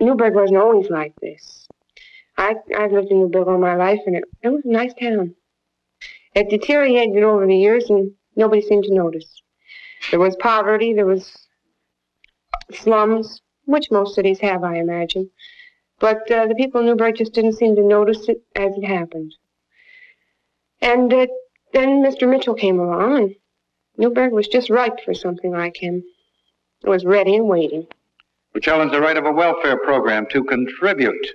Newburgh wasn't always like this. I've lived in Newburgh all my life, and it was a nice town. It deteriorated over the years, and nobody seemed to notice. There was poverty, there was slums, which most cities have, I imagine. But the people in Newburgh just didn't seem to notice it as it happened. And then Mr. Mitchell came along, and Newburgh was just ripe for something like him. It was ready and waiting. We challenge the right of a welfare program to contribute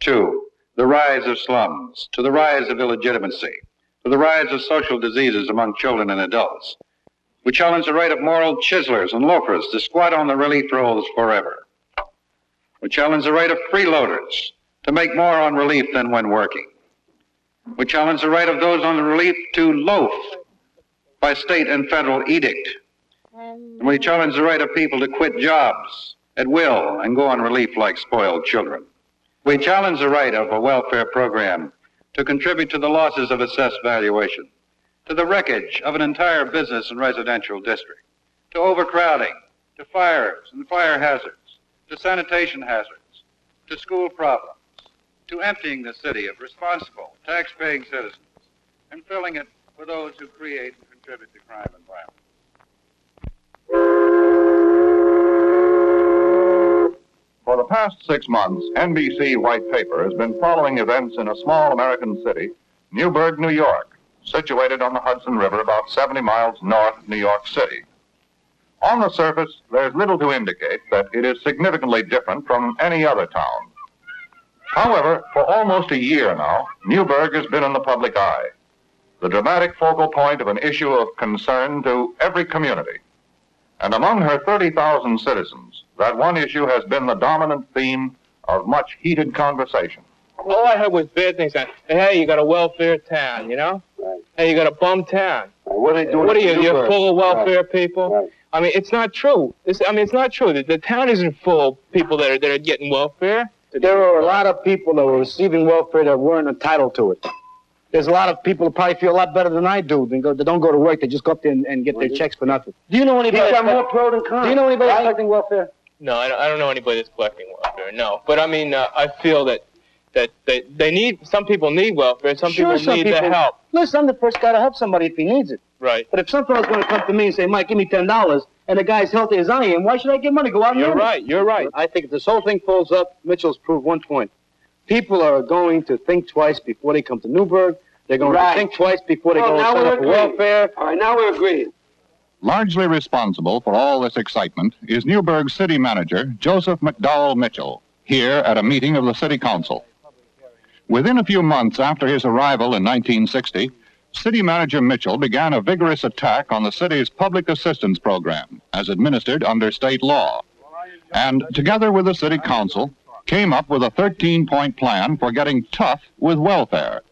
to the rise of slums, to the rise of illegitimacy, to the rise of social diseases among children and adults. We challenge the right of moral chiselers and loafers to squat on the relief rolls forever. We challenge the right of freeloaders to make more on relief than when working. We challenge the right of those on the relief to loaf by state and federal edict. And we challenge the right of people to quit jobs at will and go on relief like spoiled children. We challenge the right of a welfare program to contribute to the losses of assessed valuation, to the wreckage of an entire business and residential district, to overcrowding, to fires and fire hazards, to sanitation hazards, to school problems, to emptying the city of responsible, tax-paying citizens and filling it with those who create and contribute to crime and violence. For the past 6 months, NBC White Paper has been following events in a small American city, Newburgh, New York, situated on the Hudson River about 70 miles north of New York City. On the surface, there's little to indicate that it is significantly different from any other town. However, for almost a year now, Newburgh has been in the public eye, the dramatic focal point of an issue of concern to every community. And among her 30,000 citizens, that one issue has been the dominant theme of much heated conversation. All I heard was bad things. Hey, you got a welfare town, you know? Right. Hey, you got a bum town. Right. What are they doing? What are you? You're full of welfare people? Right. I mean, it's not true. It's not true. The town isn't full of people that are getting welfare. There are a lot of people that were receiving welfare that weren't entitled to it. There's a lot of people who probably feel a lot better than I do. They don't go to work. They just go up there and get their checks for nothing. Do you know anybody? He's got more pro than con. Do you know anybody that's collecting welfare? No, I don't know anybody that's collecting welfare. No, but I mean, I feel that they need. Some people need welfare. Some people need the help. Listen, I'm the first guy to help somebody if he needs it. Right. But if some fellow's going to come to me and say, "Mike, give me $10," and the guy's healthy as I am, why should I give money? Go out and earn it. You're right. You're right. I think if this whole thing folds up, Mitchell's proved one point. People are going to think twice before they come to Newburgh. They're going to think twice before they go and set up welfare. All right, now we're agreed. Largely responsible for all this excitement is Newburgh's city manager, Joseph McDowell Mitchell, here at a meeting of the city council. Within a few months after his arrival in 1960, city manager Mitchell began a vigorous attack on the city's public assistance program as administered under state law. And together with the city council, came up with a 13-point plan for getting tough with welfare.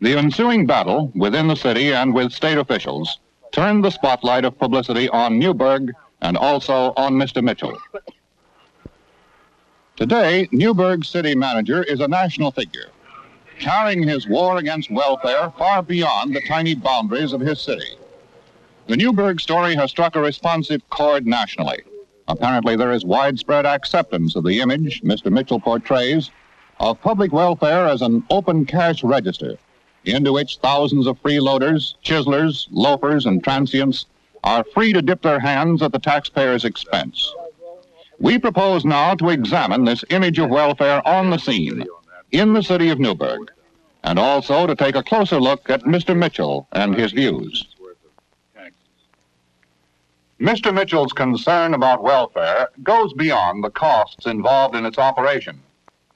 The ensuing battle within the city and with state officials turned the spotlight of publicity on Newburgh and also on Mr. Mitchell. Today, Newburgh's city manager is a national figure, carrying his war against welfare far beyond the tiny boundaries of his city. The Newburgh story has struck a responsive chord nationally. Apparently, there is widespread acceptance of the image Mr. Mitchell portrays of public welfare as an open cash register into which thousands of freeloaders, chiselers, loafers, and transients are free to dip their hands at the taxpayer's expense. We propose now to examine this image of welfare on the scene in the city of Newburgh, and also to take a closer look at Mr. Mitchell and his views. Mr. Mitchell's concern about welfare goes beyond the costs involved in its operation,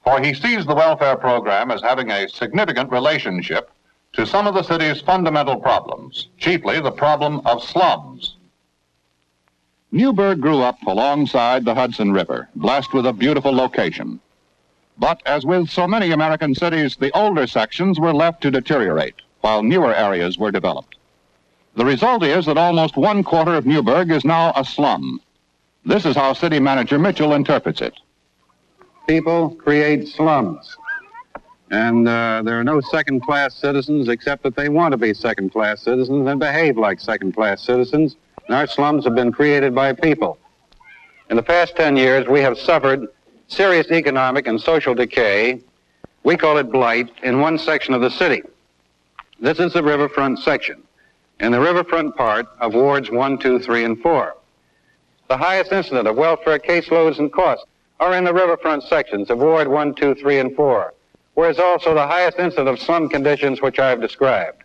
for he sees the welfare program as having a significant relationship to some of the city's fundamental problems, chiefly the problem of slums. Newburgh grew up alongside the Hudson River, blessed with a beautiful location. But as with so many American cities, the older sections were left to deteriorate while newer areas were developed. The result is that almost one quarter of Newburgh is now a slum. This is how city manager Mitchell interprets it. People create slums, and there are no second-class citizens except that they want to be second-class citizens and behave like second-class citizens, and our slums have been created by people. In the past 10 years, we have suffered serious economic and social decay. We call it blight in one section of the city. This is the riverfront section, and the riverfront part of wards 1, 2, 3, and 4. The highest incidence of welfare caseloads and costs are in the riverfront sections of ward 1, 2, 3, and 4, where is also the highest incidence of slum conditions which I have described.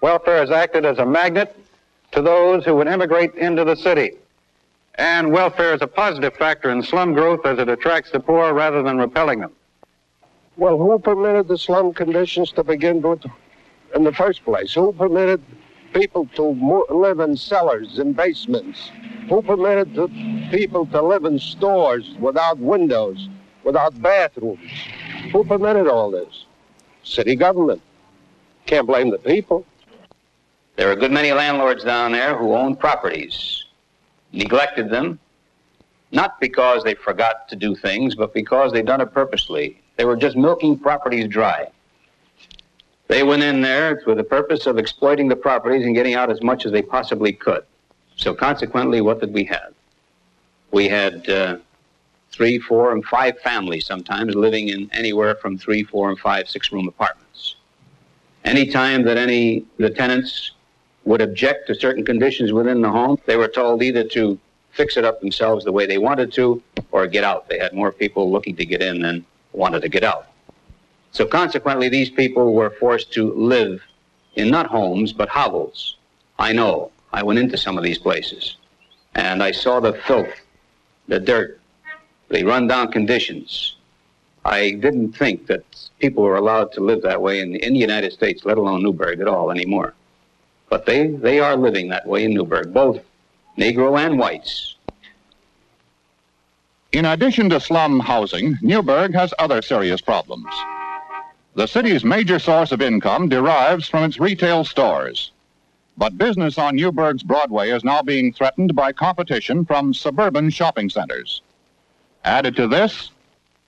Welfare has acted as a magnet to those who would immigrate into the city, and welfare is a positive factor in slum growth as it attracts the poor rather than repelling them. Well, who permitted the slum conditions to begin with in the first place? Who permitted people to live in cellars and basements? Who permitted people to live in stores without windows, without bathrooms? Who permitted all this? City government. Can't blame the people. There are a good many landlords down there who own properties, neglected them, not because they forgot to do things, but because they'd done it purposely. They were just milking properties dry. They went in there with the purpose of exploiting the properties and getting out as much as they possibly could. So consequently, what did we have? We had 3, 4, and 5 families sometimes living in anywhere from 3, 4, and 5 six-room apartments. Any time that the tenants would object to certain conditions within the home, they were told either to fix it up themselves the way they wanted to or get out. They had more people looking to get in than wanted to get out. So consequently, these people were forced to live in not homes, but hovels. I know. I went into some of these places, and I saw the filth, the dirt, the run-down conditions. I didn't think that people were allowed to live that way in the United States, let alone Newburgh at all anymore. But they are living that way in Newburgh, both Negro and whites. In addition to slum housing, Newburgh has other serious problems. The city's major source of income derives from its retail stores. But business on Newburgh's Broadway is now being threatened by competition from suburban shopping centers. Added to this,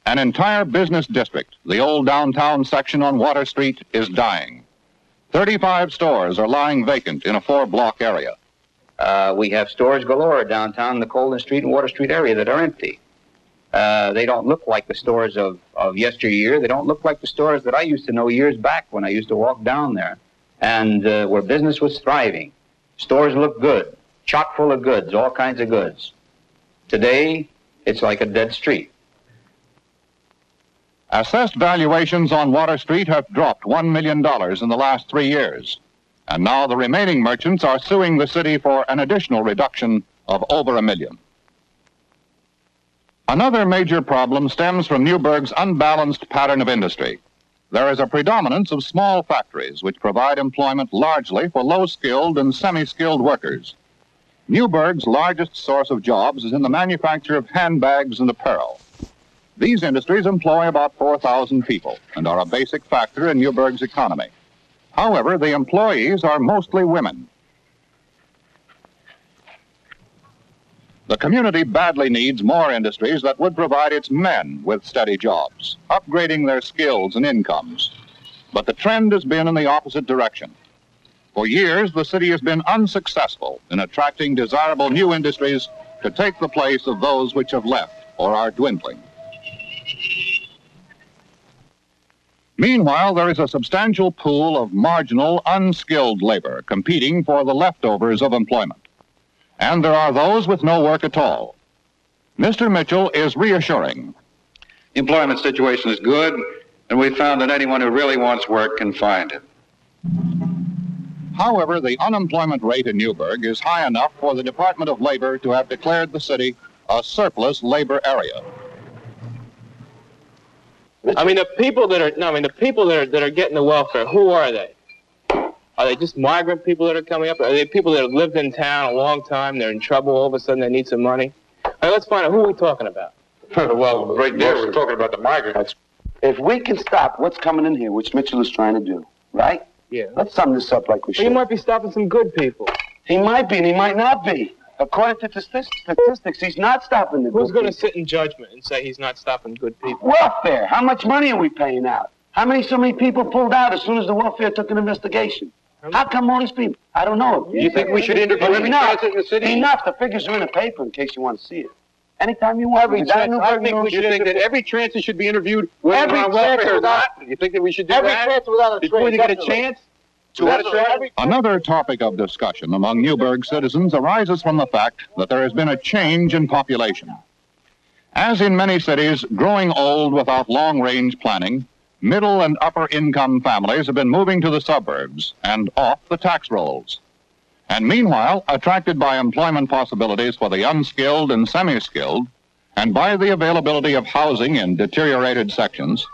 an entire business district, the old downtown section on Water Street, is dying. 35 stores are lying vacant in a 4-block area. We have stores galore downtown, the Colden Street and Water Street area that are empty. They don't look like the stores of yesteryear. They don't look like the stores that I used to know years back when I used to walk down there, and where business was thriving. Stores looked good, chock full of goods, all kinds of goods. Today, it's like a dead street. Assessed valuations on Water Street have dropped $1 million in the last 3 years, and now the remaining merchants are suing the city for an additional reduction of over $1 million. Another major problem stems from Newburgh's unbalanced pattern of industry. There is a predominance of small factories which provide employment largely for low-skilled and semi-skilled workers. Newburgh's largest source of jobs is in the manufacture of handbags and apparel. These industries employ about 4,000 people and are a basic factor in Newburgh's economy. However, the employees are mostly women. The community badly needs more industries that would provide its men with steady jobs, upgrading their skills and incomes. But the trend has been in the opposite direction. For years, the city has been unsuccessful in attracting desirable new industries to take the place of those which have left or are dwindling. Meanwhile, there is a substantial pool of marginal, unskilled labor competing for the leftovers of employment. And there are those with no work at all. Mr. Mitchell is reassuring. The employment situation is good, and we found that anyone who really wants work can find it. However, the unemployment rate in Newburgh is high enough for the Department of Labor to have declared the city a surplus labor area. I mean, the people that are that are getting the welfare, who are they? Are they just migrant people that are coming up? Are they people that have lived in town a long time, they're in trouble, all of a sudden they need some money? All right, let's find out, who are we talking about? Well, right there, we're talking about the migrants. If we can stop what's coming in here, which Mitchell is trying to do, right? Yeah. Let's sum this up like we should. He might be stopping some good people. He might be, and he might not be. According to statistics, he's not stopping the good people. Who's going to sit in judgment and say he's not stopping good people? Welfare. How much money are we paying out? So many people pulled out as soon as the welfare took an investigation? How come all these people? I don't know. You think we should interview in the city? Enough. The figures are in the paper in case you want to see it. Anytime you want to resign, I think we should think that every transit should be interviewed. Every transit without. You think that we should do every that? Every transit without a train. You get a chance. Another topic of discussion among Newburgh citizens arises from the fact that there has been a change in population. As in many cities, growing old without long-range planning, middle and upper-income families have been moving to the suburbs and off the tax rolls. And meanwhile, attracted by employment possibilities for the unskilled and semi-skilled, and by the availability of housing in deteriorated sections,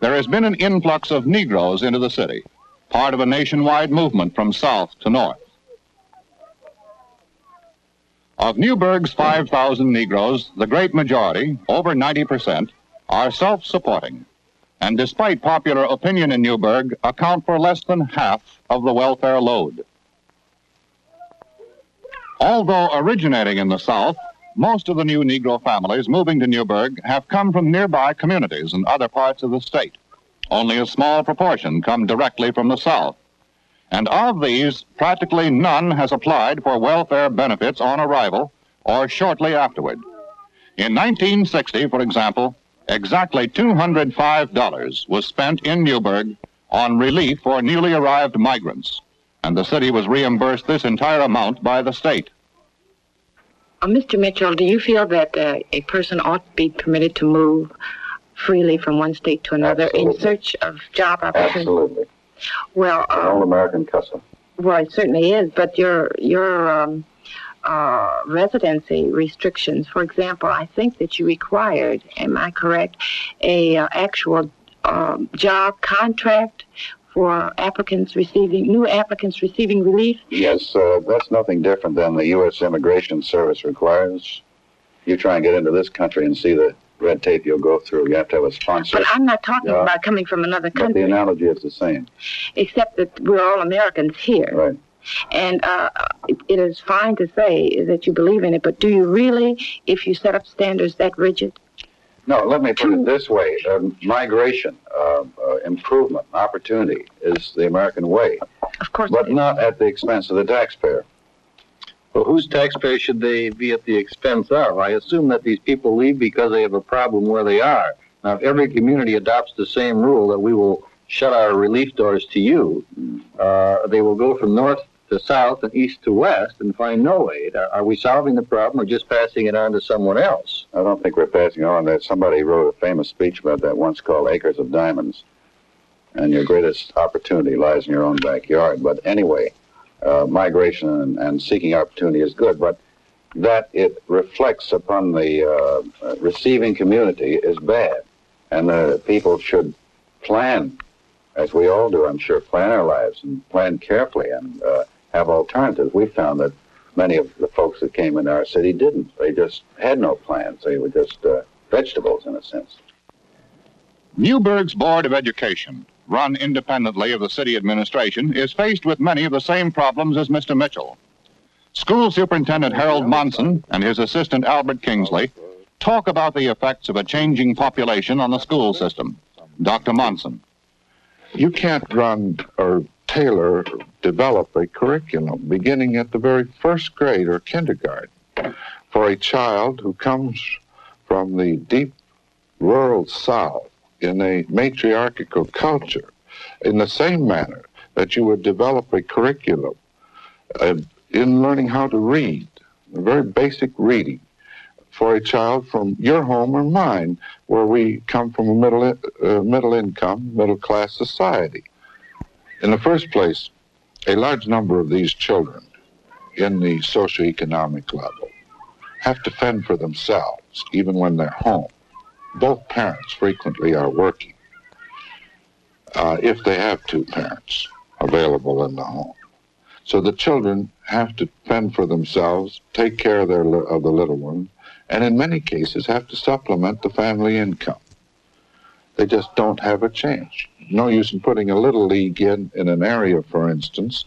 there has been an influx of Negroes into the city, part of a nationwide movement from south to north. Of Newburgh's 5,000 Negroes, the great majority, over 90%, are self-supporting, and despite popular opinion in Newburgh, account for less than half of the welfare load. Although originating in the South, most of the new Negro families moving to Newburgh have come from nearby communities and other parts of the state. Only a small proportion come directly from the South. And of these, practically none has applied for welfare benefits on arrival or shortly afterward. In 1960, for example, exactly $205 was spent in Newburgh on relief for newly arrived migrants, and the city was reimbursed this entire amount by the state. Mr. Mitchell, do you feel that a person ought to be permitted to move freely from one state to another? Absolutely. In search of job opportunities? Absolutely. Well, it's an old American custom. Well, it certainly is, but your residency restrictions, for example, I think that you required, am I correct, a actual job contract for applicants receiving, new applicants receiving relief? Yes, that's nothing different than the U.S. Immigration Service requires. You try and get into this country and see the red tape you'll go through. You have to have a sponsor. But I'm not talking about coming from another country. But the analogy is the same. Except that we're all Americans here. Right. And it is fine to say that you believe in it, but do you really, if you set up standards that rigid? No, let me put it this way. Migration, improvement, opportunity is the American way. Of course. But not at the expense of the taxpayer. Well, whose taxpayer should they be at the expense of? I assume that these people leave because they have a problem where they are. Now, if every community adopts the same rule that we will shut our relief doors to you, they will go from north to south and east to west and find no aid. Are we solving the problem or just passing it on to someone else? I don't think we're passing it on. Somebody wrote a famous speech about that once called Acres of Diamonds, and your greatest opportunity lies in your own backyard. But anyway, migration and seeking opportunity is good, but that it reflects upon the receiving community is bad. And the people should plan, as we all do, I'm sure, plan our lives and plan carefully and have alternatives. We found that many of the folks that came into our city didn't. They just had no plans. They were just vegetables, in a sense. Newburgh's Board of Education, run independently of the city administration, is faced with many of the same problems as Mr. Mitchell. School Superintendent Harold Monson and his assistant Albert Kingsley talk about the effects of a changing population on the school system. Dr. Monson. You can't run or tailor, develop a curriculum beginning at the very first grade or kindergarten for a child who comes from the deep rural South in a matriarchal culture in the same manner that you would develop a curriculum in learning how to read, very basic reading, for a child from your home or mine, where we come from a middle-income, middle-class society. In the first place, a large number of these children in the socioeconomic level have to fend for themselves, even when they're home. Both parents frequently are working, if they have two parents available in the home. So the children have to fend for themselves, take care of, the little ones, and in many cases have to supplement the family income. They just don't have a chance. No use in putting a little league in an area, for instance,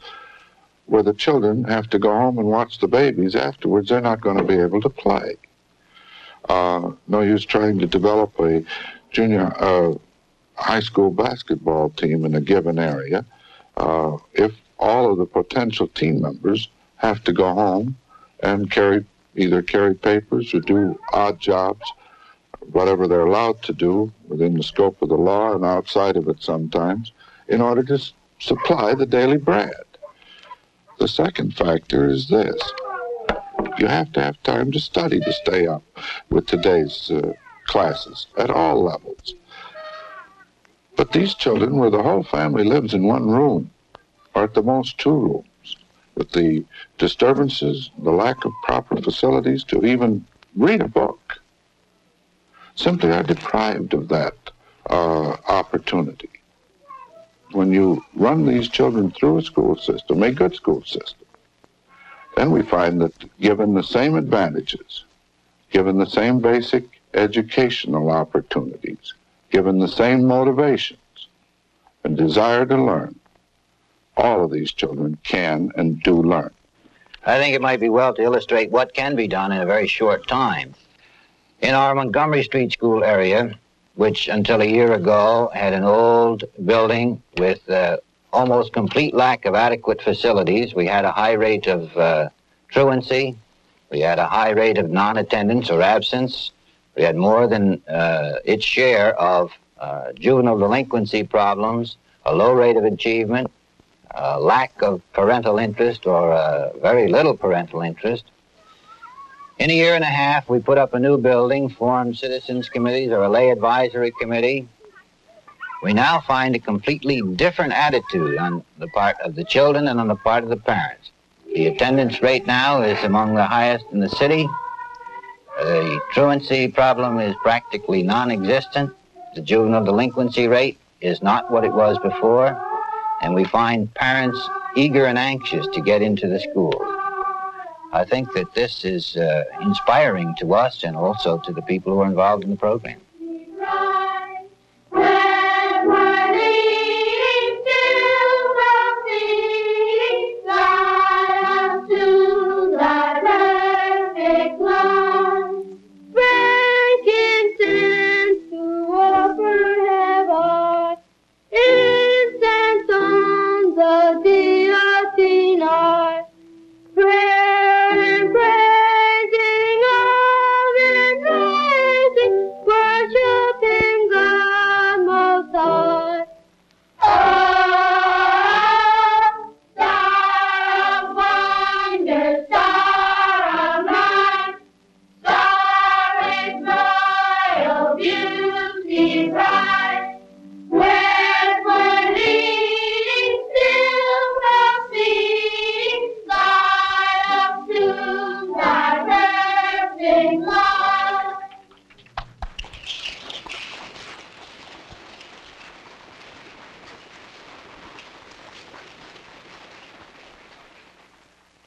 where the children have to go home and watch the babies afterwards. They're not going to be able to play. No use trying to develop a junior high school basketball team in a given area if all of the potential team members have to go home and carry either carry papers or do odd jobs, whatever they're allowed to do within the scope of the law and outside of it sometimes, in order to supply the daily bread. The second factor is this. You have to have time to study to stay up with today's classes at all levels. But these children, where the whole family lives in one room, or at the most two rooms, with the disturbances, the lack of proper facilities to even read a book, simply are deprived of that opportunity. When you run these children through a school system, a good school system, then we find that given the same advantages, given the same basic educational opportunities, given the same motivations and desire to learn, all of these children can and do learn. I think it might be well to illustrate what can be done in a very short time. In our Montgomery Street School area, which until a year ago had an old building with almost complete lack of adequate facilities, we had a high rate of truancy, we had a high rate of non-attendance or absence, we had more than its share of juvenile delinquency problems, a low rate of achievement, lack of parental interest or very little parental interest. In a year and a half, we put up a new building, formed citizens committees or a lay advisory committee. We now find a completely different attitude on the part of the children and on the part of the parents. The attendance rate now is among the highest in the city. The truancy problem is practically non-existent. The juvenile delinquency rate is not what it was before, and we find parents eager and anxious to get into the schools. I think that this is inspiring to us and also to the people who are involved in the program.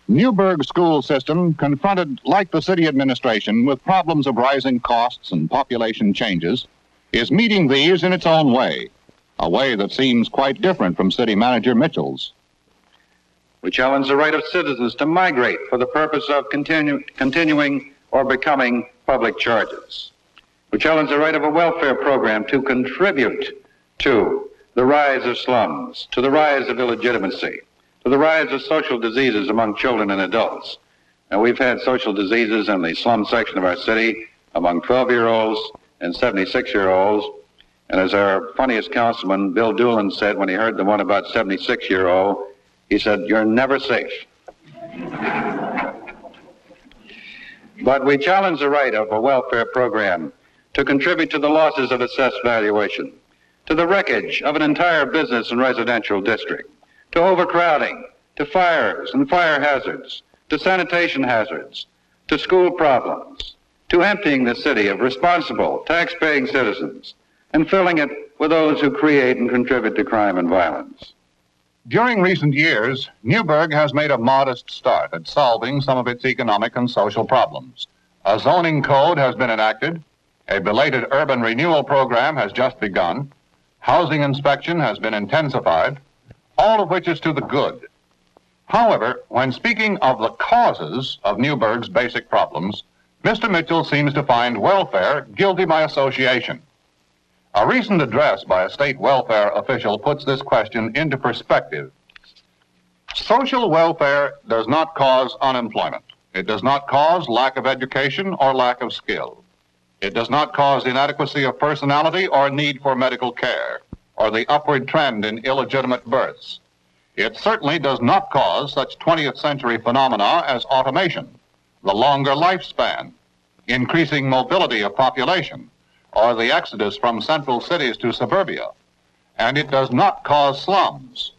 Newburgh school system confronted, like the city administration, with problems of rising costs and population changes, is meeting these in its own way, a way that seems quite different from city manager Mitchell's. We challenge the right of citizens to migrate for the purpose of continuing or becoming public charges. We challenge the right of a welfare program to contribute to the rise of slums, to the rise of illegitimacy, to the rise of social diseases among children and adults. Now, we've had social diseases in the slum section of our city among 12-year-olds and 76-year-olds. And as our funniest councilman, Bill Doolin, said when he heard the one about 76-year-old, he said, "You're never safe." But we challenge the right of a welfare program to contribute to the losses of assessed valuation, to the wreckage of an entire business and residential district, to overcrowding, to fires and fire hazards, to sanitation hazards, to school problems, to emptying the city of responsible, tax-paying citizens and filling it with those who create and contribute to crime and violence. During recent years, Newburgh has made a modest start at solving some of its economic and social problems. A zoning code has been enacted, a belated urban renewal program has just begun, housing inspection has been intensified, all of which is to the good. However, when speaking of the causes of Newburgh's basic problems, Mr. Mitchell seems to find welfare guilty by association. A recent address by a state welfare official puts this question into perspective. Social welfare does not cause unemployment. It does not cause lack of education or lack of skill. It does not cause inadequacy of personality or need for medical care, or the upward trend in illegitimate births. It certainly does not cause such 20th century phenomena as automation, the longer lifespan, increasing mobility of population, or the exodus from central cities to suburbia. And it does not cause slums.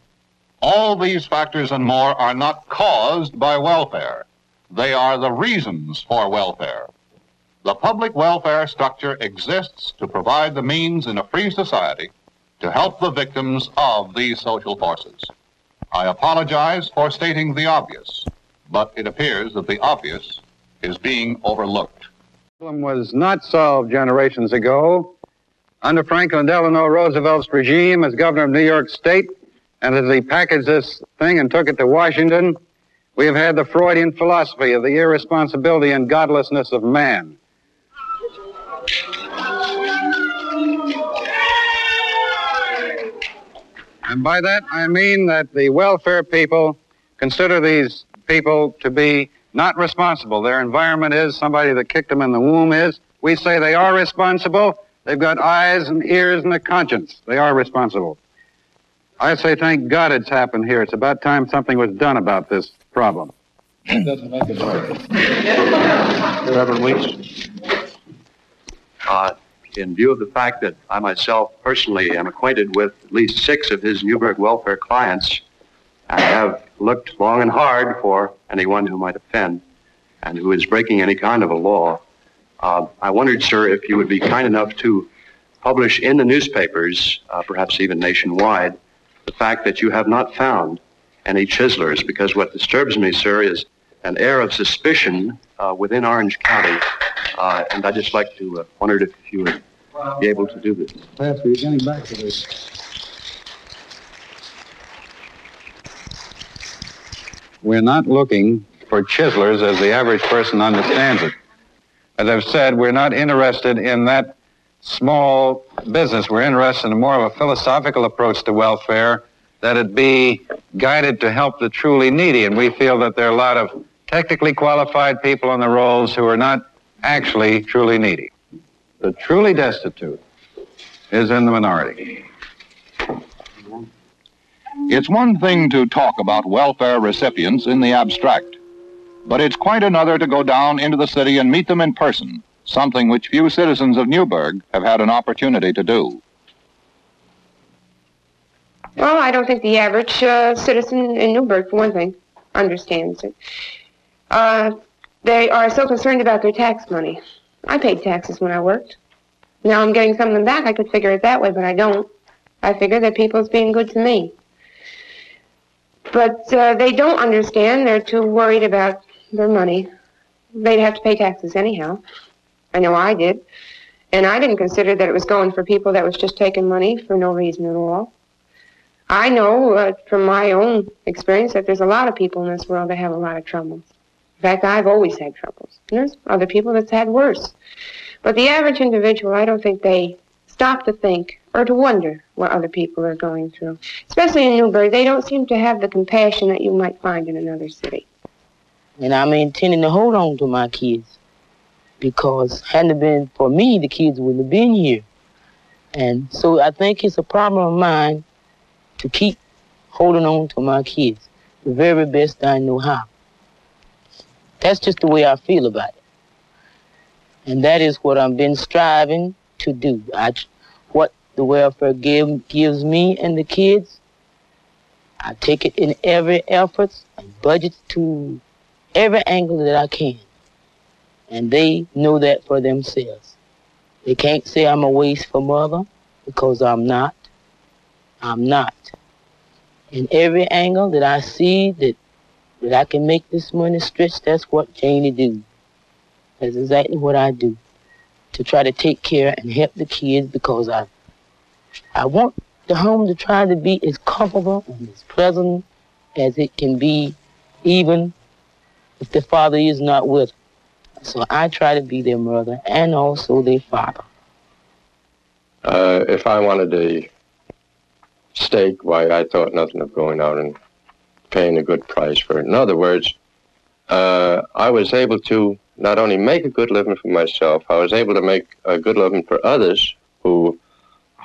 All these factors and more are not caused by welfare. They are the reasons for welfare. The public welfare structure exists to provide the means in a free society to help the victims of these social forces. I apologize for stating the obvious, but it appears that the obvious is being overlooked. The problem was not solved generations ago. Under Franklin Delano Roosevelt's regime as governor of New York State, and as he packaged this thing and took it to Washington, we have had the Freudian philosophy of the irresponsibility and godlessness of man. And by that, I mean that the welfare people consider these people to be not responsible. Their environment is, somebody that kicked them in the womb is. We say they are responsible. They've got eyes and ears and a conscience. They are responsible. I say, thank God it's happened here. It's about time something was done about this problem. It doesn't make it right. Reverend Weeks? In view of the fact that I myself personally am acquainted with at least 6 of his Newburgh welfare clients, I have looked long and hard for anyone who might offend and who is breaking any kind of a law. I wondered, sir, if you would be kind enough to publish in the newspapers, perhaps even nationwide, the fact that you have not found any chiselers, because what disturbs me, sir, is an air of suspicion within Orange County, and I'd just like to wonder if you would be able to do this. Pastor, you're getting back to this. We're not looking for chiselers as the average person understands it. As I've said, we're not interested in that small business. We're interested in more of a philosophical approach to welfare, that it be guided to help the truly needy. And we feel that there are a lot of technically qualified people on the rolls who are not actually truly needy. The truly destitute is in the minority. It's one thing to talk about welfare recipients in the abstract, but it's quite another to go down into the city and meet them in person, something which few citizens of Newburgh have had an opportunity to do. Well, I don't think the average citizen in Newburgh, for one thing, understands it. They are so concerned about their tax money. I paid taxes when I worked. Now I'm getting some of them back. I could figure it that way, but I don't. I figure that people's being good to me. But they don't understand. They're too worried about their money. They'd have to pay taxes anyhow. I know I did. And I didn't consider that it was going for people that was just taking money for no reason at all. I know from my own experience that there's a lot of people in this world that have a lot of troubles. In fact, I've always had troubles. And there's other people that's had worse. But the average individual, I don't think they stop to think or to wonder what other people are going through. Especially in Newburgh, they don't seem to have the compassion that you might find in another city. And I'm intending to hold on to my kids, because hadn't it been for me, the kids wouldn't have been here. And so I think it's a problem of mine to keep holding on to my kids the very best I know how. That's just the way I feel about it. And that is what I've been striving to do. What the welfare gives me and the kids, I take it in every effort and budget to every angle that I can. And they know that for themselves. They can't say I'm a wasteful mother, because I'm not. I'm not. In every angle that I see that I can make this money stretch, that's what Janie do. That's exactly what I do, to try to take care and help the kids, because I want the home to try to be as comfortable and as pleasant as it can be, even if the father is not with them. So I try to be their mother and also their father. If I wanted to stake, why, I thought nothing of going out and paying a good price for it. In other words, I was able to not only make a good living for myself, I was able to make a good living for others who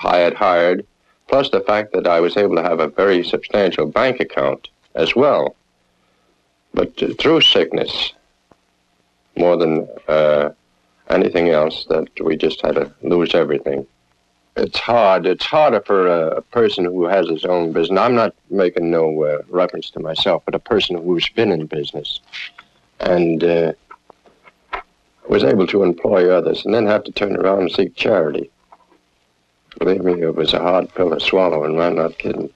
I had hired, plus the fact that I was able to have a very substantial bank account as well. But through sickness, more than anything else, that we just had to lose everything. It's hard. It's harder for a person who has his own business. I'm not making no reference to myself, but a person who's been in business and was able to employ others and then have to turn around and seek charity. Believe me, it was a hard pill to swallow, and I'm not kidding.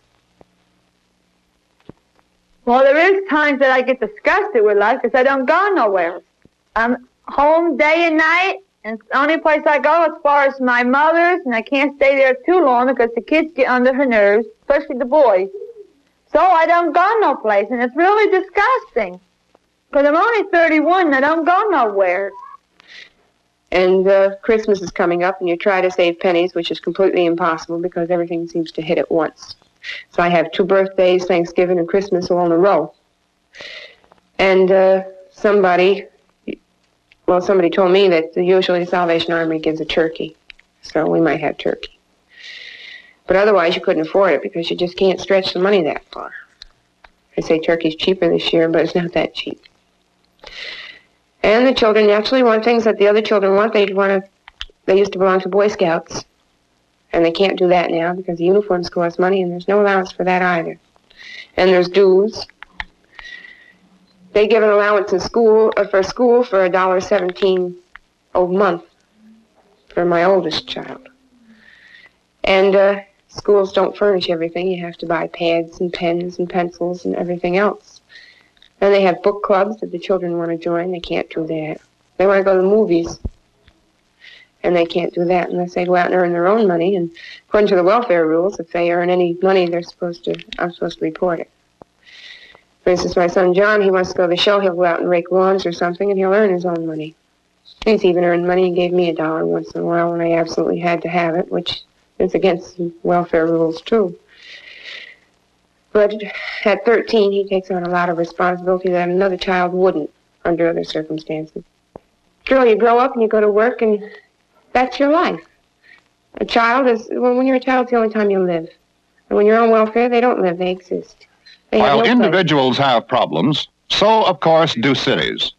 Well, there is times that I get disgusted with life because I don't go nowhere. I'm home day and night, and it's the only place I go as far as my mother's, and I can't stay there too long because the kids get under her nerves, especially the boys. So I don't go no place, and it's really disgusting because I'm only 31 and I don't go nowhere. And Christmas is coming up, and you try to save pennies, which is completely impossible because everything seems to hit at once. So I have two birthdays, Thanksgiving and Christmas, all in a row. And somebody told me that usually the Salvation Army gives a turkey, so we might have turkey. But otherwise, you couldn't afford it because you just can't stretch the money that far. They say turkey's cheaper this year, but it's not that cheap. And the children naturally want things that the other children want. They used to belong to Boy Scouts, and they can't do that now because the uniforms cost money, and there's no allowance for that either. And there's dues. They give an allowance in school for school for $1.17 a month for my oldest child. And schools don't furnish everything. You have to buy pads and pens and pencils and everything else. And they have book clubs that the children want to join. They can't do that. They want to go to the movies, and they can't do that unless they go out and earn their own money. And according to the welfare rules, if they earn any money, I'm supposed to report it. For instance, my son John, he wants to go to the show. He'll go out and rake lawns or something, and he'll earn his own money. He's even earned money and gave me $1 once in a while when I absolutely had to have it, which is against the welfare rules, too. But at 13, he takes on a lot of responsibility that another child wouldn't under other circumstances. Really, you grow up and you go to work, and that's your life. A child is, well, when you're a child, it's the only time you live. And when you're on welfare, they don't live, they exist. They have no place. While individuals have problems, so, of course, do cities.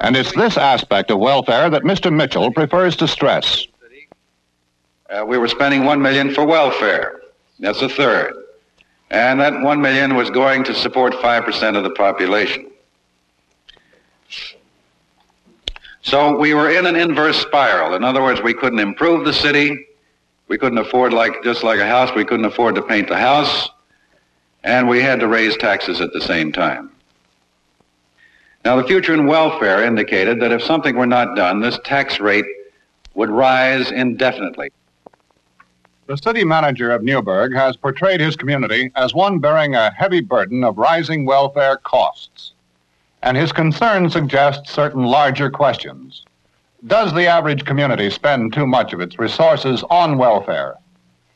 And it's this aspect of welfare that Mr. Mitchell prefers to stress. We were spending $1 million for welfare. That's a third. And that $1 million was going to support 5% of the population. So we were in an inverse spiral. In other words, we couldn't improve the city. We couldn't afford, just like a house, we couldn't afford to paint the house. And we had to raise taxes at the same time. Now, the future in welfare indicated that if something were not done, this tax rate would rise indefinitely. The city manager of Newburgh has portrayed his community as one bearing a heavy burden of rising welfare costs, and his concern suggests certain larger questions. Does the average community spend too much of its resources on welfare?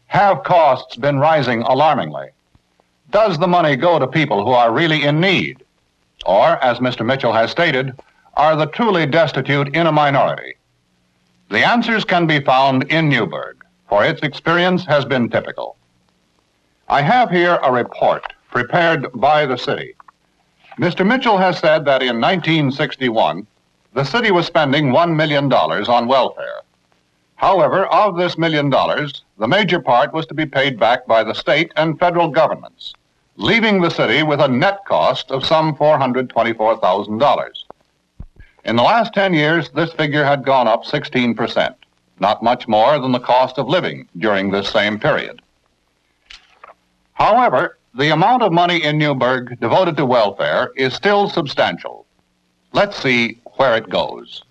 Have costs been rising alarmingly? Does the money go to people who are really in need? Or, as Mr. Mitchell has stated, are the truly destitute in a minority? The answers can be found in Newburgh, for its experience has been typical. I have here a report prepared by the city. Mr. Mitchell has said that in 1961, the city was spending $1 million on welfare. However, of this $1 million, the major part was to be paid back by the state and federal governments, leaving the city with a net cost of some $424,000. In the last 10 years, this figure had gone up 16%. Not much more than the cost of living during this same period. However, the amount of money in Newburgh devoted to welfare is still substantial. Let's see where it goes.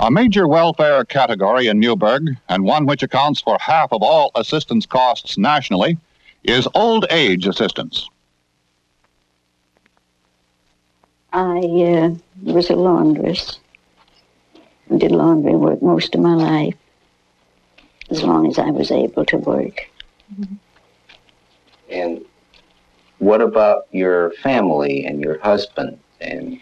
A major welfare category in Newburgh, and one which accounts for half of all assistance costs nationally, is old age assistance. I was a laundress, did laundry work most of my life, as long as I was able to work. Mm-hmm. And what about your family and your husband? And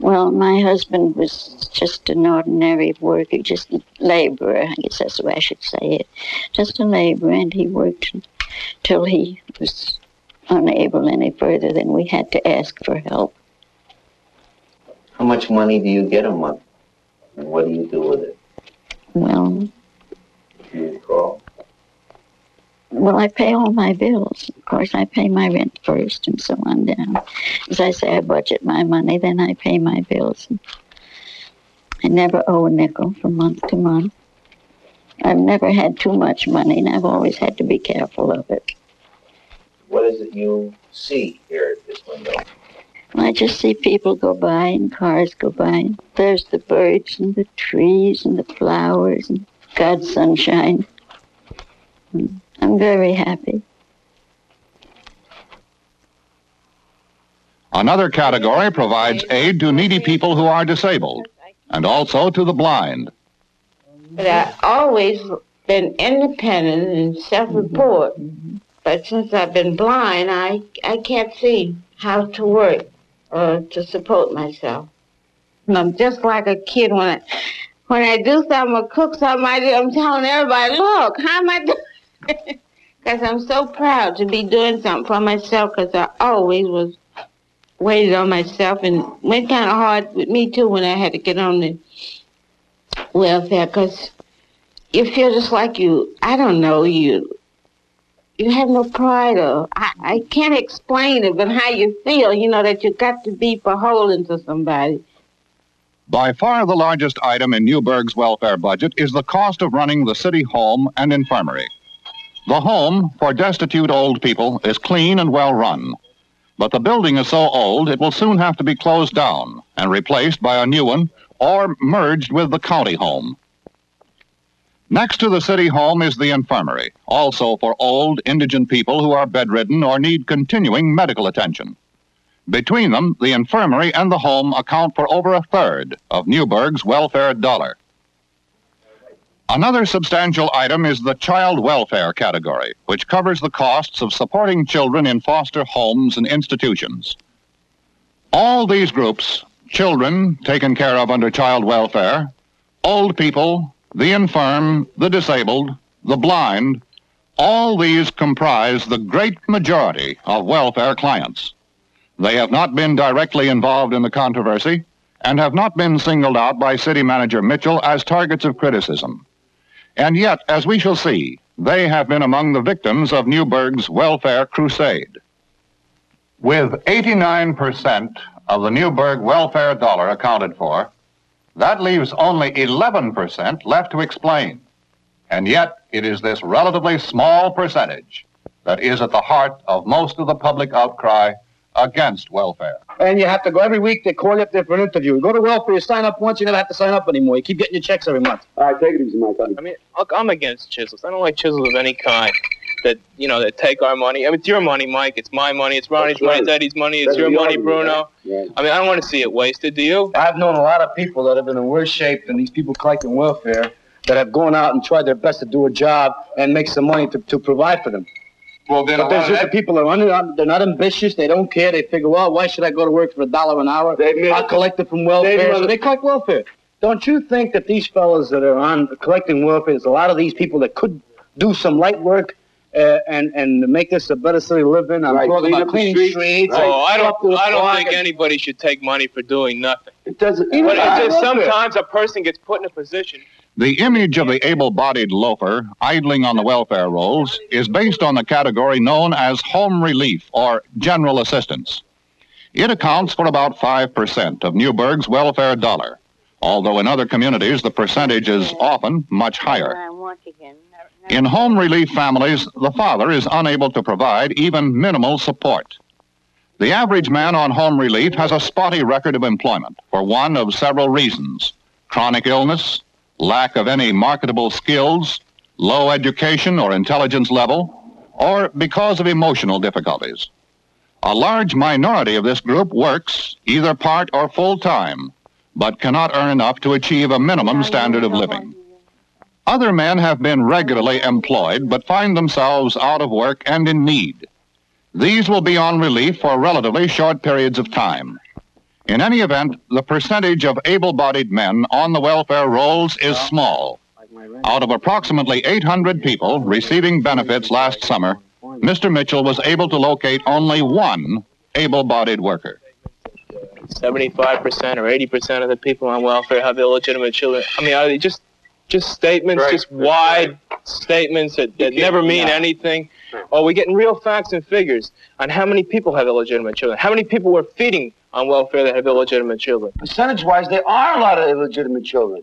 well, my husband was just an ordinary worker, just a laborer. I guess that's the way I should say it. Just a laborer, and he worked till he was unable any further than we had to ask for help. How much money do you get a month? And what do you do with it? Well, do you call? Well, I pay all my bills. Of course, I pay my rent first and so on down. As I say, I budget my money, then I pay my bills. I never owe a nickel from month to month. I've never had too much money, and I've always had to be careful of it. What is it you see here at this window? Well, I just see people go by and cars go by. There's the birds and the trees and the flowers and God's sunshine. I'm very happy. Another category provides aid to needy people who are disabled and also to the blind. But I've always been independent and self-report. But since I've been blind, I can't see how to work or to support myself. And I'm just like a kid when I do something or cook something, I'm telling everybody, look, how am I doing? Because I'm so proud to be doing something for myself, because I always was waited on myself, and went kind of hard with me too when I had to get on the welfare, because you feel just like you, I don't know, you have no pride, or I can't explain it, but how you feel, you know, that you got to be beholden to somebody. By far the largest item in Newburgh's welfare budget is the cost of running the city home and infirmary. The home for destitute old people is clean and well run, but the building is so old it will soon have to be closed down and replaced by a new one or merged with the county home. Next to the city home is the infirmary, also for old, indigent people who are bedridden or need continuing medical attention. Between them, the infirmary and the home account for over a third of Newburgh's welfare dollar. Another substantial item is the child welfare category, which covers the costs of supporting children in foster homes and institutions. All these groups, children taken care of under child welfare, old people, the infirm, the disabled, the blind, all these comprise the great majority of welfare clients. They have not been directly involved in the controversy and have not been singled out by City Manager Mitchell as targets of criticism. And yet, as we shall see, they have been among the victims of Newburgh's welfare crusade. With 89% of the Newburgh welfare dollar accounted for, that leaves only 11% left to explain. And yet, it is this relatively small percentage that is at the heart of most of the public outcry against welfare. And you have to go every week, they call you up there for an interview. You go to welfare, you sign up once, you never have to sign up anymore. You keep getting your checks every month. All right, take it easy, Mike. I mean, look, I'm against chisels. I don't like chisels of any kind that, you know, that take our money. I mean, it's your money, Mike. It's my money. It's Ronnie's money. It's Eddie's money. It's your money, Bruno. Yeah. I mean, I don't want to see it wasted, do you? I've known a lot of people that have been in worse shape than these people collecting welfare that have gone out and tried their best to do a job and make some money to provide for them. Well, then but there's just the people that are under, they're not ambitious, they don't care, they figure, well, why should I go to work for $1 an hour? I'll collect it from welfare. So they collect welfare. Don't you think that these fellas that are on collecting welfare, there's a lot of these people that could do some light work and make this a better city to live in? I'm talking about cleaning streets. Right. Oh, I don't think anybody should take money for doing nothing. It doesn't. But it's just sometimes a person gets put in a position. The image of the able-bodied loafer idling on the welfare rolls is based on the category known as home relief or general assistance. It accounts for about 5% of Newburgh's welfare dollar, although in other communities the percentage is often much higher. In home relief families, the father is unable to provide even minimal support. The average man on home relief has a spotty record of employment for one of several reasons: chronic illness, lack of any marketable skills, low education or intelligence level, or because of emotional difficulties. A large minority of this group works either part or full-time, but cannot earn enough to achieve a minimum standard of living. Other men have been regularly employed, but find themselves out of work and in need. These will be on relief for relatively short periods of time. In any event, the percentage of able-bodied men on the welfare rolls is small. Out of approximately 800 people receiving benefits last summer, Mr. Mitchell was able to locate only one able-bodied worker. 75% or 80% of the people on welfare have illegitimate children. I mean, are they just statements, right, just wide statements that never mean anything? Or are we getting real facts and figures on how many people have illegitimate children? How many people we're feeding on welfare that have illegitimate children? Percentage-wise, there are a lot of illegitimate children.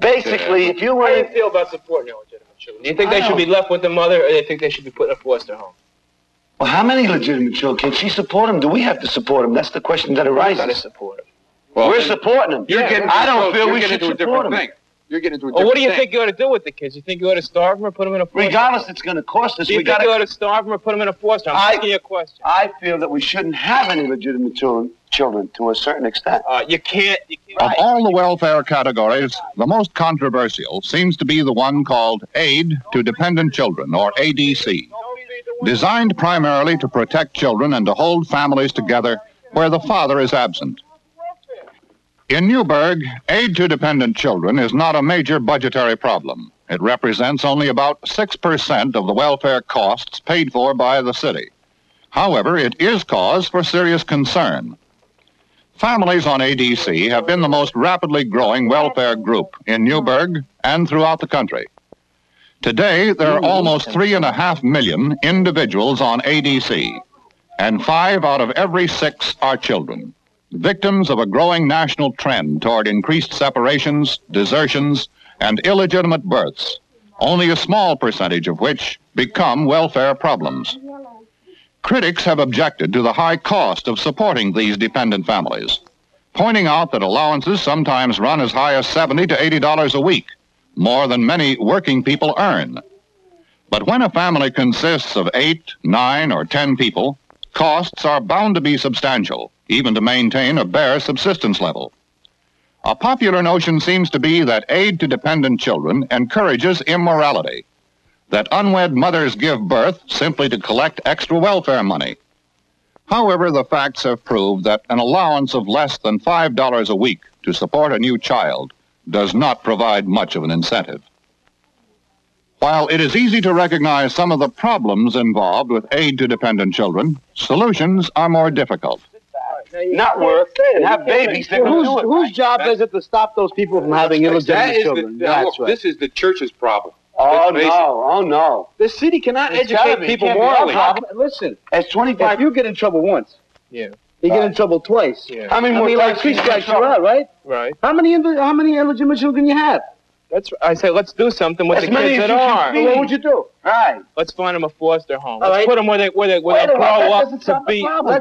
Basically, if you were... How do you feel about supporting illegitimate children? Do you think they should be left with the mother, or do you think they should be put in a foster home? Well, how many legitimate children? Can she support them? Do we have to support them? That's the question that arises. We've got to support them. Well, we're supporting them. I don't feel we should support them. You're getting into a different thing. Well, what do you think you ought to do with the kids? You think you ought to starve them or put them in a foster home? Regardless, it's going to cost us. Do you think you ought to starve them or put them in a foster home? I'm asking you a question. I feel that we shouldn't have any legitimate children to a certain extent. You can't. Of all the welfare categories, the most controversial seems to be the one called Aid to Dependent Children, or ADC. Designed primarily to protect children and to hold families together where the father is absent. In Newburgh, aid to dependent children is not a major budgetary problem. It represents only about 6% of the welfare costs paid for by the city. However, it is cause for serious concern. Families on ADC have been the most rapidly growing welfare group in Newburgh and throughout the country. Today, there are almost 3.5 million individuals on ADC, and 5 out of every 6 are children, victims of a growing national trend toward increased separations, desertions, and illegitimate births, only a small percentage of which become welfare problems. Critics have objected to the high cost of supporting these dependent families, pointing out that allowances sometimes run as high as $70 to $80 a week, more than many working people earn. But when a family consists of 8, 9, or 10 people, costs are bound to be substantial, even to maintain a bare subsistence level. A popular notion seems to be that aid to dependent children encourages immorality, that unwed mothers give birth simply to collect extra welfare money. However, the facts have proved that an allowance of less than $5 a week to support a new child does not provide much of an incentive. While it is easy to recognize some of the problems involved with aid to dependent children, solutions are more difficult. Not work and have babies. Whose job is it to stop those people from having illegitimate children? This is the church's problem. Oh, no. Oh, no. The city cannot educate people morally. Listen, if you get in trouble once, you get in trouble twice. Yeah. I mean, like 3 strikes, you're out, right? Right. How many illegitimate children you have? I say, let's do something with the kids that are. Well, what would you do? Right. Let's find them a foster home. Let's put them where they grow up to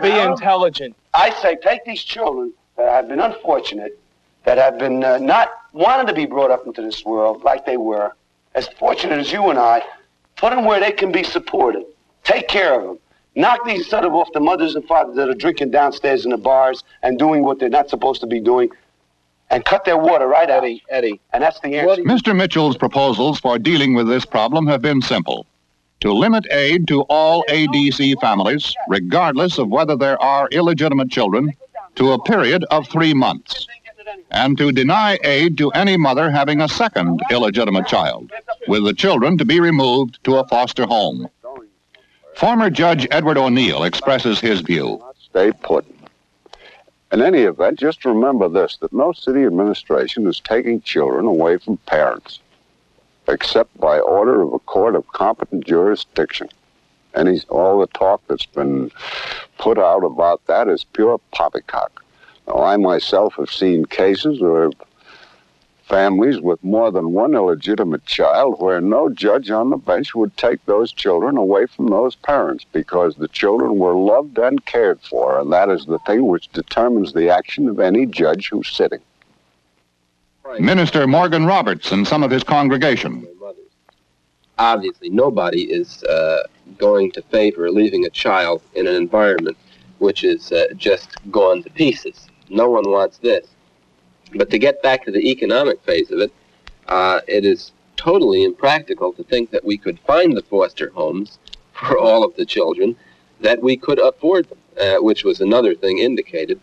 be intelligent. I say, take these children that have been unfortunate, that have been not wanting to be brought up into this world like they were, as fortunate as you and I, put them where they can be supported. Take care of them. Knock these sons off the mothers and fathers that are drinking downstairs in the bars and doing what they're not supposed to be doing, and cut their water right out. Eddie. And that's the answer. Mr. Mitchell's proposals for dealing with this problem have been simple: to limit aid to all ADC families, regardless of whether there are illegitimate children, to a period of 3 months, and to deny aid to any mother having a second illegitimate child, with the children to be removed to a foster home. Former Judge Edward O'Neill expresses his view. Stay put. In any event, just remember this, that no city administration is taking children away from parents, except by order of a court of competent jurisdiction. All the talk that's been put out about that is pure poppycock. Now, I myself have seen cases where families with more than one illegitimate child where no judge on the bench would take those children away from those parents because the children were loved and cared for, and that is the thing which determines the action of any judge who's sitting. Minister Morgan Roberts and some of his congregation. Obviously, nobody is going to favor leaving a child in an environment which is just gone to pieces. No one wants this. But to get back to the economic phase of it, it is totally impractical to think that we could find the foster homes for all of the children that we could afford them, which was another thing indicated,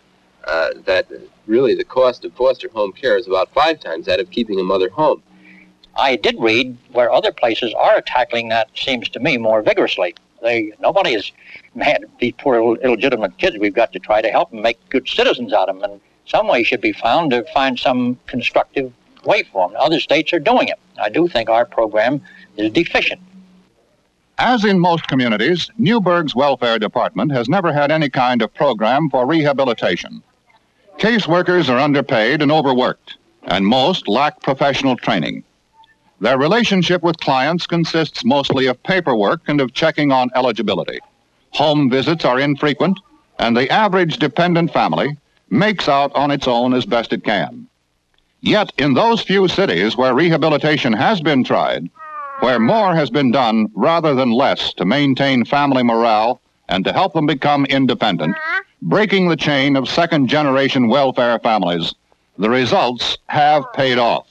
that really the cost of foster home care is about 5 times that of keeping a mother home. I did read where other places are tackling that, seems to me, more vigorously. Nobody is mad at these poor illegitimate kids. We've got to try to help them, make good citizens out of them, and some way should be found to find some constructive way for them. Other states are doing it. I do think our program is deficient. As in most communities, Newburgh's welfare department has never had any kind of program for rehabilitation. Caseworkers are underpaid and overworked, and most lack professional training. Their relationship with clients consists mostly of paperwork and of checking on eligibility. Home visits are infrequent, and the average dependent family makes out on its own as best it can. Yet in those few cities where rehabilitation has been tried, where more has been done rather than less to maintain family morale and to help them become independent, breaking the chain of second-generation welfare families, the results have paid off,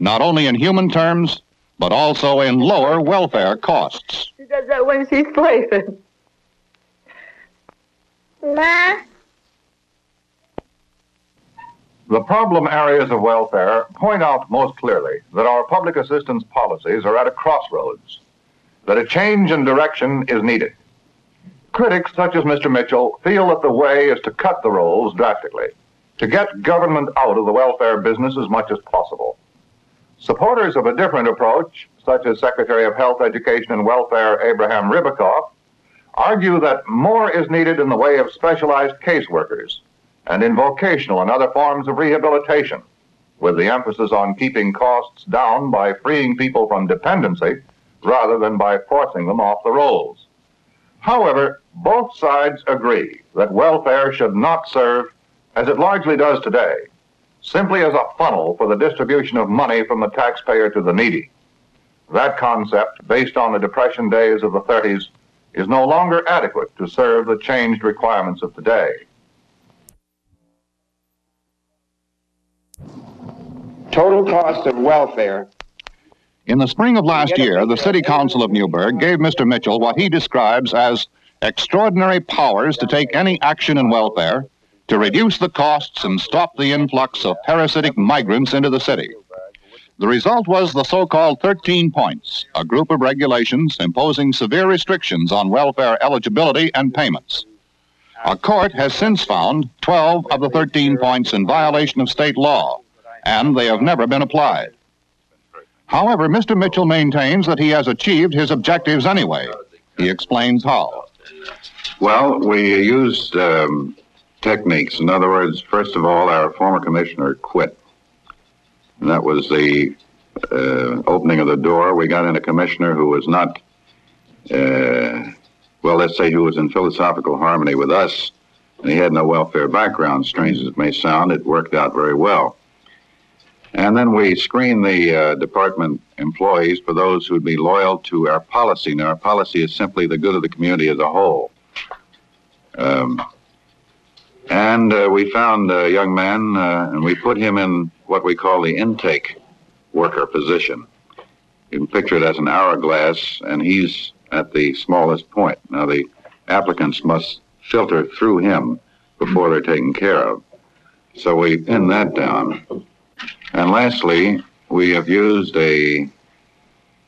not only in human terms, but also in lower welfare costs. She does that when she's sleeping. Ma? The problem areas of welfare point out most clearly that our public assistance policies are at a crossroads, that a change in direction is needed. Critics such as Mr. Mitchell feel that the way is to cut the rolls drastically, to get government out of the welfare business as much as possible. Supporters of a different approach, such as Secretary of Health, Education, and Welfare Abraham Ribicoff, argue that more is needed in the way of specialized caseworkers and in vocational and other forms of rehabilitation, with the emphasis on keeping costs down by freeing people from dependency rather than by forcing them off the rolls. However, both sides agree that welfare should not serve, as it largely does today, simply as a funnel for the distribution of money from the taxpayer to the needy. That concept, based on the Depression days of the 30s, is no longer adequate to serve the changed requirements of today. Total cost of welfare. In the spring of last year, the City Council of Newburgh gave Mr. Mitchell what he describes as extraordinary powers to take any action in welfare to reduce the costs and stop the influx of parasitic migrants into the city. The result was the so-called 13 points, a group of regulations imposing severe restrictions on welfare eligibility and payments. A court has since found 12 of the 13 points in violation of state law, and they have never been applied. However, Mr. Mitchell maintains that he has achieved his objectives anyway. He explains how. Well, we used techniques. In other words, first of all, our former commissioner quit. And that was the opening of the door. We got in a commissioner who was not, well, let's say who was in philosophical harmony with us, and he had no welfare background. Strange as it may sound, it worked out very well. And then we screened the department employees for those who would be loyal to our policy. Now, our policy is simply the good of the community as a whole. And we found a young man, and we put him in what we call the intake worker position. You can picture it as an hourglass, and he's at the smallest point. Now, the applicants must filter through him before they're taken care of. So we pinned that down. And lastly, we have used a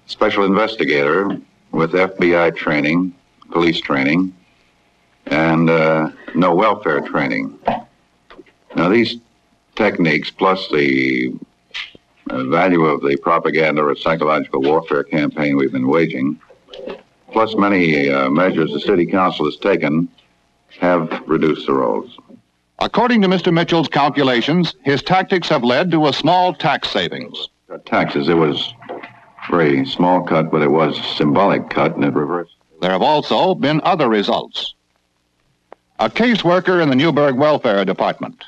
special investigator with FBI training, police training, and no welfare training. Now, these techniques, plus the value of the propaganda or psychological warfare campaign we've been waging, plus many measures the City Council has taken, have reduced the rolls. According to Mr. Mitchell's calculations, his tactics have led to a small tax savings. Taxes, it was a very small cut, but it was a symbolic cut, and it reversed. There have also been other results. A caseworker in the Newburgh Welfare Department.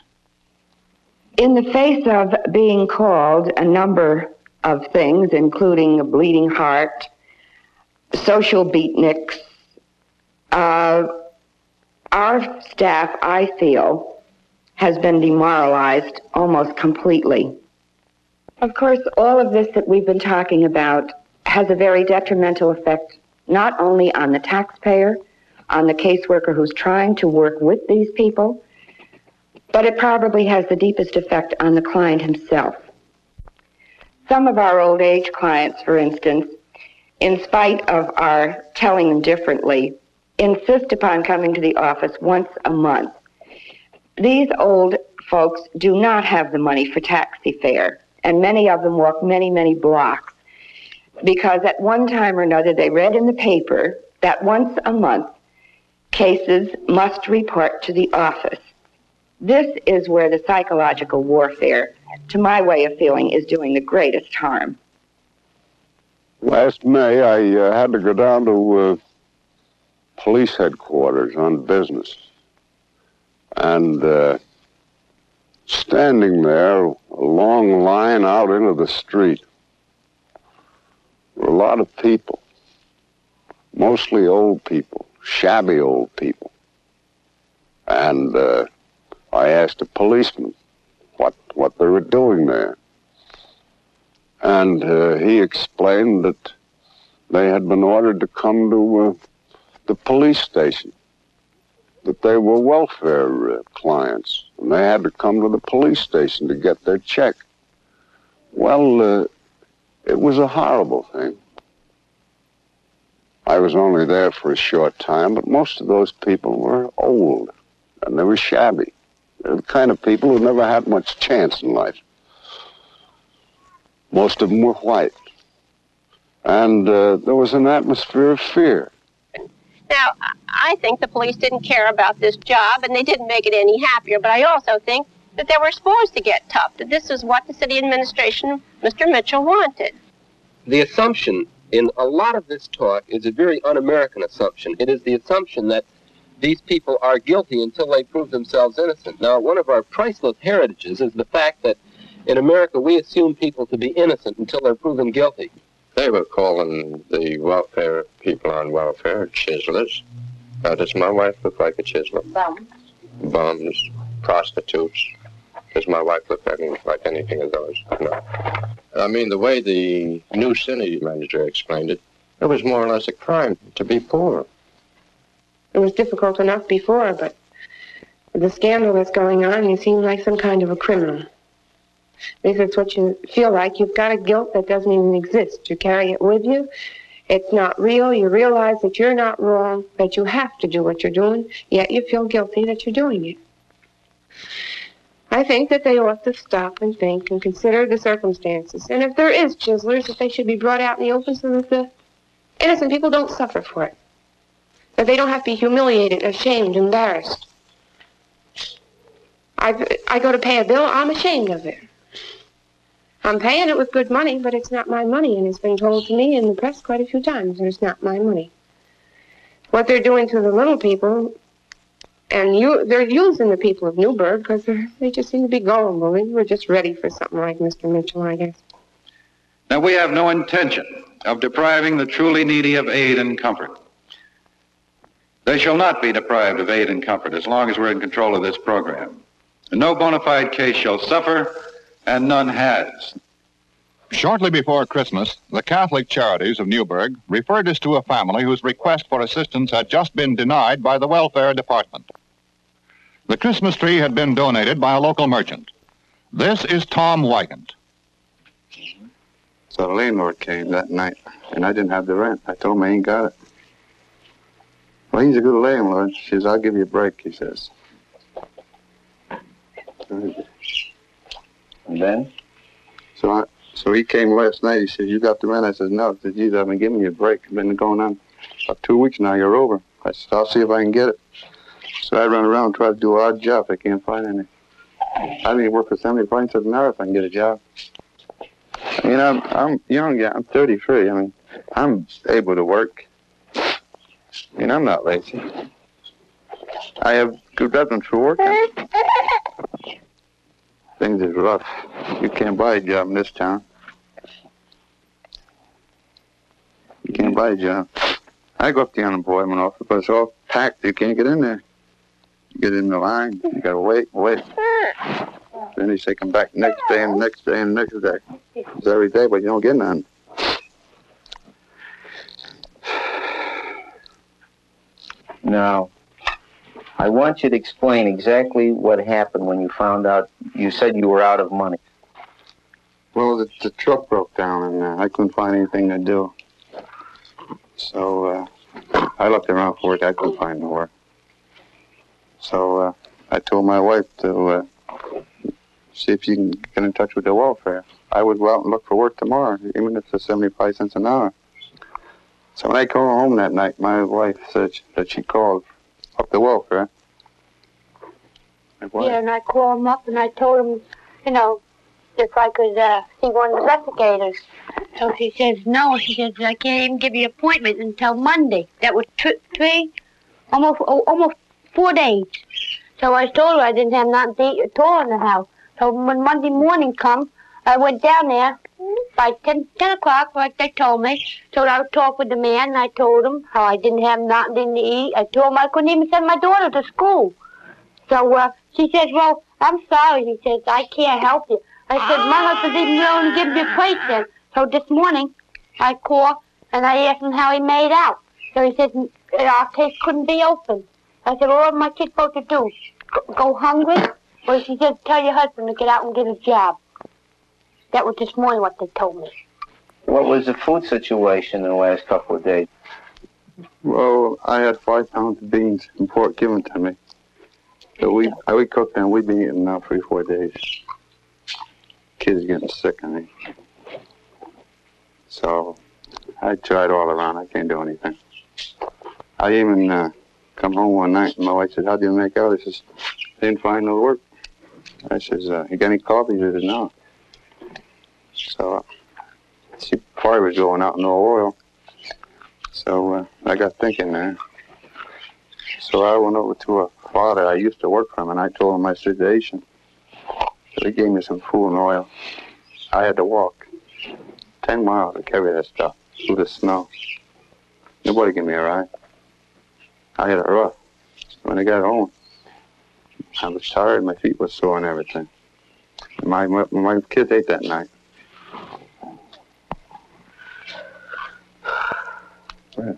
In the face of being called a number of things, including a bleeding heart, social beatniks, our staff, I feel, has been demoralized almost completely. Of course, all of this that we've been talking about has a very detrimental effect, not only on the taxpayer, on the caseworker who's trying to work with these people, but it probably has the deepest effect on the client himself. Some of our old age clients, for instance, in spite of our telling them differently, insist upon coming to the office once a month. These old folks do not have the money for taxi fare, and many of them walk many, many blocks, because at one time or another they read in the paper that once a month cases must report to the office. This is where the psychological warfare, to my way of feeling, is doing the greatest harm. Last May, I had to go down to police headquarters on business. And standing there, a long line out into the street, were a lot of people, mostly old people, shabby old people. And I asked a policeman what they were doing there. And he explained that they had been ordered to come to the police station, that they were welfare clients, and they had to come to the police station to get their check. Well, it was a horrible thing. I was only there for a short time, but most of those people were old, and they were shabby. They were the kind of people who never had much chance in life. Most of them were white. And there was an atmosphere of fear. Now, I think the police didn't care about this job, and they didn't make it any happier, but I also think that they were supposed to get tough, that this is what the city administration, Mr. Mitchell, wanted. The assumption in a lot of this talk is a very un-American assumption. It is the assumption that these people are guilty until they prove themselves innocent. Now, one of our priceless heritages is the fact that in America, we assume people to be innocent until they're proven guilty. They were calling the welfare people on welfare chiselers. Now, does my wife look like a chiseler? Bums. Bums, prostitutes. Does my wife look like anything of those? No. I mean, the way the new city manager explained it, it was more or less a crime to be poor. It was difficult enough before, but the scandal that's going on, you seem like some kind of a criminal. If it's what you feel like, you've got a guilt that doesn't even exist. You carry it with you. It's not real. You realize that you're not wrong, that you have to do what you're doing, yet you feel guilty that you're doing it. I think that they ought to stop and think and consider the circumstances. And if there is chiselers, that they should be brought out in the open so that the innocent people don't suffer for it, that they don't have to be humiliated, ashamed, embarrassed. I go to pay a bill, I'm ashamed of it. I'm paying it with good money, but it's not my money, and it's been told to me in the press quite a few times that it's not my money. What they're doing to the little people, and they're using the people of Newburgh because they just seem to be gullible. They were just ready for something like Mr. Mitchell, I guess. Now, we have no intention of depriving the truly needy of aid and comfort. They shall not be deprived of aid and comfort as long as we're in control of this program. And no bona fide case shall suffer, and none has. Shortly before Christmas, the Catholic Charities of Newburgh referred us to a family whose request for assistance had just been denied by the welfare department. The Christmas tree had been donated by a local merchant. This is Tom Wygant. So the landlord came that night, and I didn't have the rent. I told him I ain't got it. Well, he's a good landlord. She says, I'll give you a break, he says. And then? So he came last night, he said, you got the rent? I said, no. He said, geez, I've been giving you a break. I've been going on about 2 weeks now, you're over. I said, I'll see if I can get it. So I run around and try to do an odd job. I can't find any. I didn't work for 75 cents an hour if I can get a job. I mean, I'm young, yeah, I'm 33. I mean, I'm able to work. I mean, I'm not lazy. I have good reference for working. Things is rough. You can't buy a job in this town. You can't buy a job. I go up to the unemployment office, but it's all packed. You can't get in there. You get in the line. You gotta wait. Then they say come back next day and next day and next day. It's every day, but you don't get none. Now, I want you to explain exactly what happened when you found out. You said you were out of money. Well, the truck broke down, and I couldn't find anything to do. So I looked around for work. I couldn't find no work. So I told my wife to see if she can get in touch with the welfare. I would go out and look for work tomorrow, even if it's 75 cents an hour. So when I came home that night, my wife said that she called up the welfare. Yeah, and I called them up and I told them, you know, if I could see one of the replicators. So she says, no, she says, I can't even give you an appointment until Monday. That was almost 4 days. So I told her I didn't have nothing to eat at all in the house. So when Monday morning come, I went down there by 10 o'clock, like they told me. So I would talk with the man, and I told him how I didn't have nothing to eat. I told him I couldn't even send my daughter to school. So she says, well, I'm sorry. He says, I can't help you. I said, my husband didn't know to give me a place then. So this morning, I called, and I asked him how he made out. So he said, our case couldn't be open. I said, well, what are my kids supposed to do? Go hungry? Well, she said, tell your husband to get out and get a job. That was this morning what they told me. What was the food situation in the last couple of days? Well, I had 5 pounds of beans and pork given to me. So we cooked them. We've been eating now 3 or 4 days. Kids are getting sick, I mean. So I tried all around. I can't do anything. I even come home one night, and my wife said, how do you make out? I says, didn't find no work. I says, you got any coffee? She says, no. So she probably was going out in no oil. So I got thinking there. So I went over to a father I used to work from, and I told him my situation. So he gave me some food and oil. I had to walk 10 miles to carry that stuff through the snow. Nobody gave me a ride. I had a rough. When I got home, I was tired, my feet were sore and everything. My kids ate that night. Yeah.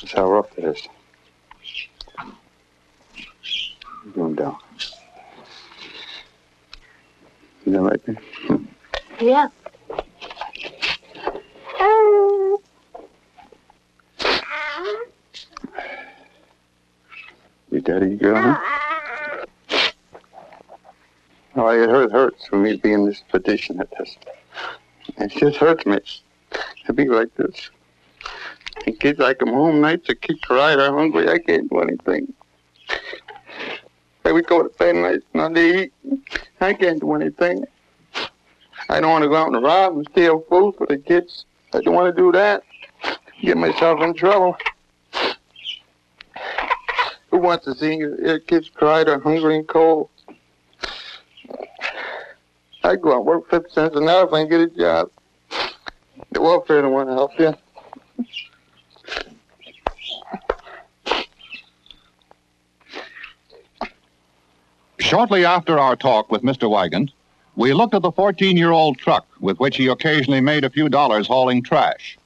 That's how rough it is. I'm going down. Is that right there? Yeah. Your daddy, girl? Huh? Oh, it hurts for me to be in this position at this. It just hurts me to be like this. The kids, I come home nights, the kids cry, I'm hungry, I can't do anything. I would go to bed nights, not to eat, I can't do anything. I don't want to go out and rob and steal food for the kids. I don't want to do that. Get myself in trouble. Who wants to see your kids cry, they're hungry and cold? I go out and work 50 cents an hour if I can get a job. The welfare don't want to help you. Shortly after our talk with Mr. Wygant, we looked at the 14-year-old truck with which he occasionally made a few dollars hauling trash.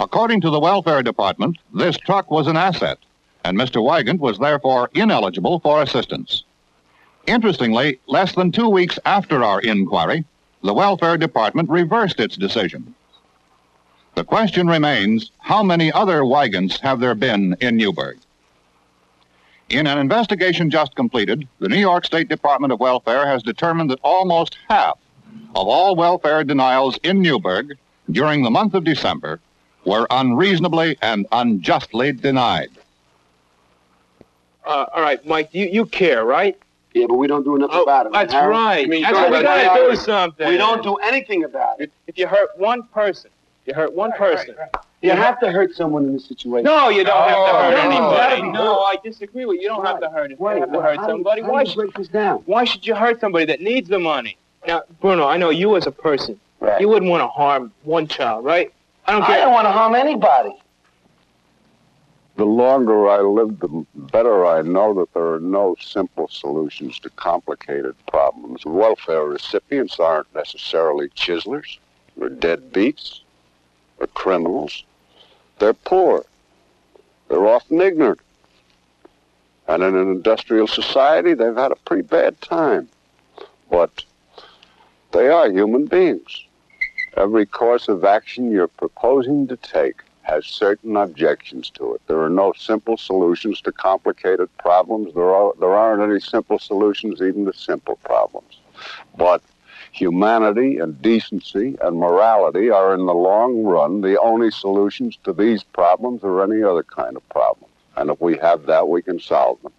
According to the welfare department, this truck was an asset, and Mr. Wygant was therefore ineligible for assistance. Interestingly, less than 2 weeks after our inquiry, the welfare department reversed its decision. The question remains, how many other Wygants have there been in Newburgh? In an investigation just completed, the New York State Department of Welfare has determined that almost half of all welfare denials in Newburgh during the month of December were unreasonably and unjustly denied. All right, Mike, you care, right? Yeah, but we don't do enough about it. That's right. I mean, that's what we gotta do something. We don't do anything about it. If you hurt one person, you hurt one person. Right. You have to hurt someone in this situation. No, you don't have to hurt anybody. No, I disagree with you. You don't have to hurt it. You have to hurt somebody. Why should you break this down? Why should you hurt somebody that needs the money? Now, Bruno, I know you as a person. Right. You wouldn't want to harm one child, right? I don't want to harm anybody. The longer I live, the better I know that there are no simple solutions to complicated problems. Welfare recipients aren't necessarily chiselers or deadbeats or criminals. They're poor. They're often ignorant. And in an industrial society, they've had a pretty bad time. But they are human beings. Every course of action you're proposing to take has certain objections to it. There are no simple solutions to complicated problems. There aren't any simple solutions even to simple problems. But humanity and decency and morality are, in the long run, the only solutions to these problems or any other kind of problem. And if we have that, we can solve them.